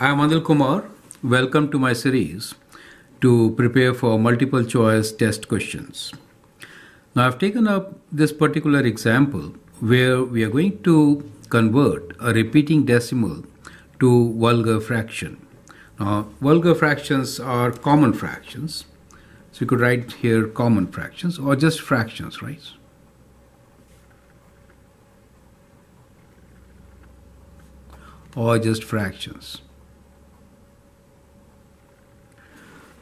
I am Anil Kumar. Welcome to my series to prepare for multiple choice test questions. Now I have taken up this particular example where we are going to convert a repeating decimal to vulgar fraction. Now vulgar fractions are common fractions. So you could write here common fractions or just fractions, right? Or just fractions.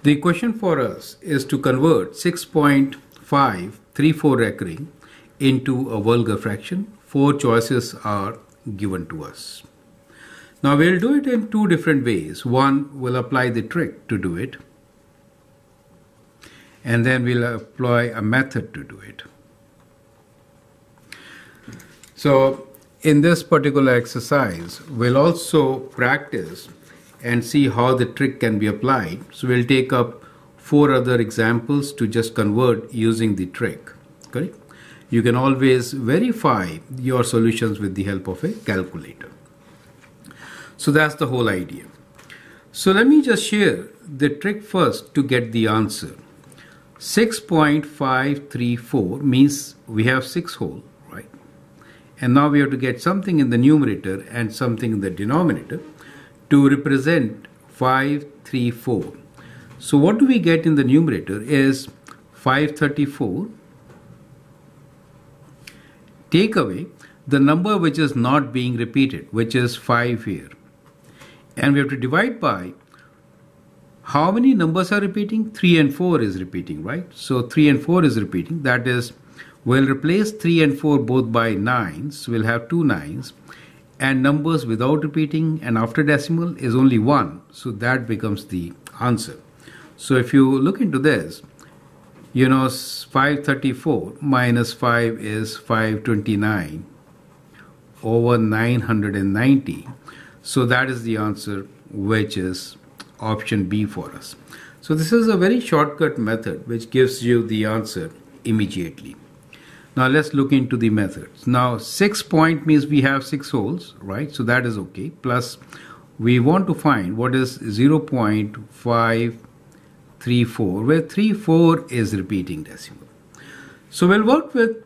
The question for us is to convert 6.534 recurring into a vulgar fraction. Four choices are given to us. Now we'll do it in two different ways. One, we'll apply the trick to do it, and then we'll apply a method to do it. So in this particular exercise, we'll also practice and see how the trick can be applied. So we'll take up four other examples to just convert using the trick. Correct? You can always verify your solutions with the help of a calculator. So that's the whole idea. So let me just share the trick first to get the answer. 6.534 means we have 6 whole. And now we have to get something in the numerator and something in the denominator to represent 534. So what do we get in the numerator is 534. Take away the number which is not being repeated, which is 5 here. And we have to divide by how many numbers are repeating? 3 and 4 is repeating, right? So 3 and 4 is repeating. That is, we'll replace 3 and 4 both by 9s. We'll have two 9s. And numbers without repeating and after decimal is only 1. So that becomes the answer. So if you look into this, you know, 534 minus 5 is 529 over 990. So that is the answer, which is option B for us. So this is a very shortcut method which gives you the answer immediately. Now let's look into the methods. Now 6 point means we have 6 holes, right? So that is okay. Plus we want to find what is 0.534, where 34 is repeating decimal. So we'll work with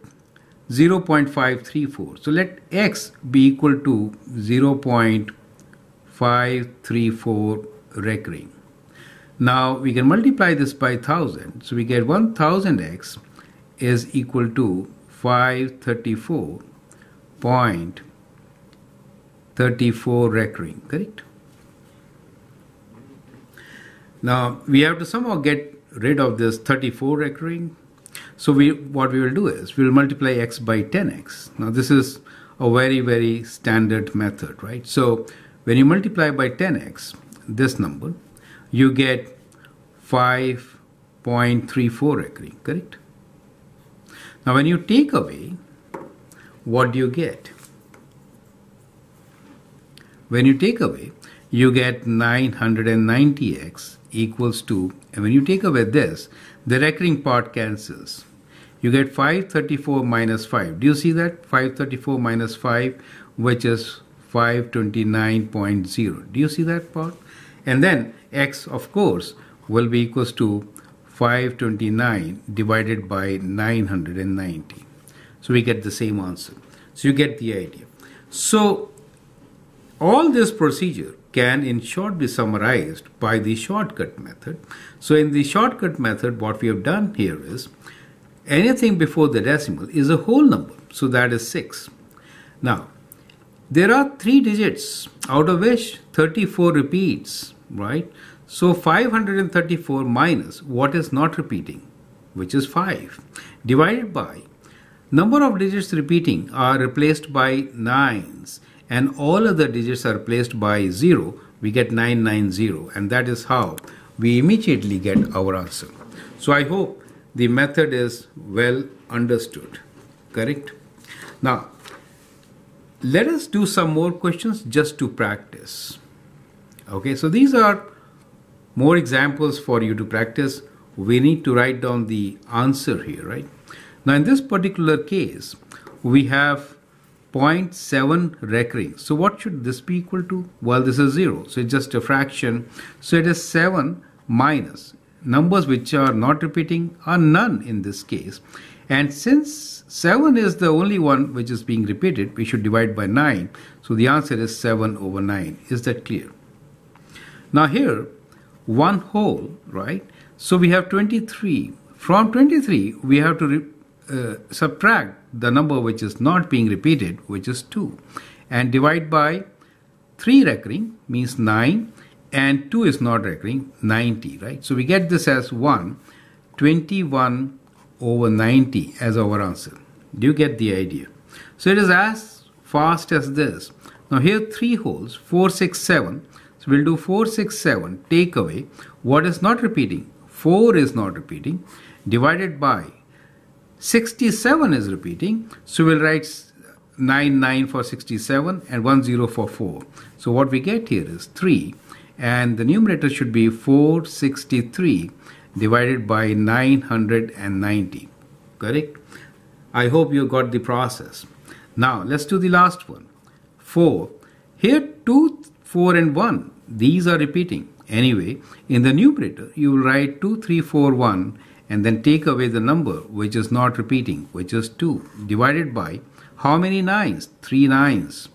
0.534. So let x be equal to 0.534 recurring. Now we can multiply this by 1000. So we get 1000x is equal to 534.34 recurring, correct? Now we have to somehow get rid of this 34 recurring. So what we will do is we will multiply x by 10x. Now this is a very, very standard method, right? So when you multiply by 10x this number, you get 5.34 recurring, correct? Now when you take away, what do you get? When you take away, you get 990x equals to, and when you take away this, the recurring part cancels. You get 534 minus 5. Do you see that? 534 minus 5, which is 529.0. Do you see that part? And then x, of course, will be equals to 529 divided by 990. So we get the same answer. So you get the idea. So all this procedure can in short be summarized by the shortcut method. So in the shortcut method, what we have done here is anything before the decimal is a whole number. So that is 6. Now there are 3 digits out of which 34 repeats, right? So 534 minus what is not repeating, which is 5, divided by number of digits repeating are replaced by 9s and all other digits are replaced by 0. We get 990, and that is how we immediately get our answer. So I hope the method is well understood, correct? Now let us do some more questions just to practice. Okay, so these are more examples for you to practice. We need to write down the answer here, right? Now in this particular case, we have 0.7 recurring. So what should this be equal to? Well, this is 0, so it's just a fraction. So it is 7 minus. Numbers which are not repeating are none in this case. And since 7 is the only one which is being repeated, we should divide by 9. So the answer is 7 over 9. Is that clear? Now here, one whole, right? So we have 23. From 23, we have to subtract the number which is not being repeated, which is 2, and divide by 3 recurring, means 9, and 2 is not recurring, 90, right? So we get this as 21 over 90 as our answer. Do you get the idea? So it is as fast as this. Now here 3 wholes, 4, 6, 7. So we'll do 4, 6, 7, take away what is not repeating. 4 is not repeating, divided by 67 is repeating, so we'll write 99 for 67 and 10 for 4. So what we get here is 3, and the numerator should be 463 divided by 990, correct? I hope you got the process. Now let's do the last one, 4. Here 2, 4 and 1, these are repeating. Anyway, in the numerator you will write 2, 3, 4, 1, and then take away the number which is not repeating, which is 2, divided by how many 9s? 3 9s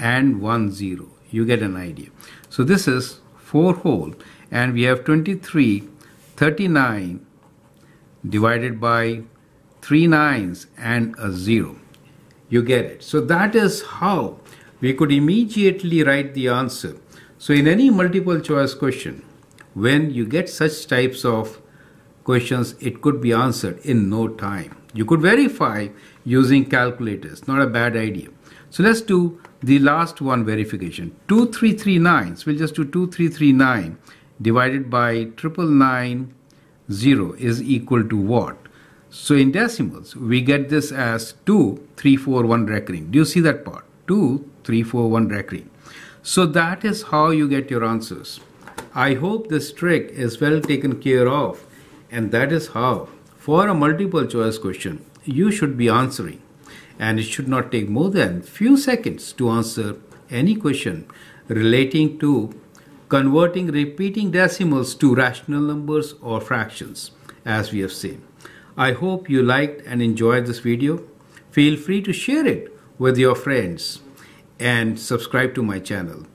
and 10. You get an idea. So this is 4 whole, and we have 23, 39 divided by 3 9s and a 0. You get it. So that is how we could immediately write the answer. So in any multiple choice question, when you get such types of questions, it could be answered in no time. You could verify using calculators. Not a bad idea. So let's do the last one, verification. 2339. So we'll just do 2339 divided by 9990 is equal to what? So in decimals, we get this as 2341 recurring. Do you see that part? 2341 recurring. So that is how you get your answers. I hope this trick is well taken care of, and that is how for a multiple choice question you should be answering, and it should not take more than few seconds to answer any question relating to converting repeating decimals to rational numbers or fractions, as we have seen. I hope you liked and enjoyed this video. Feel free to share it with your friends and subscribe to my channel.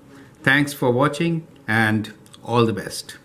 Thanks for watching, and all the best.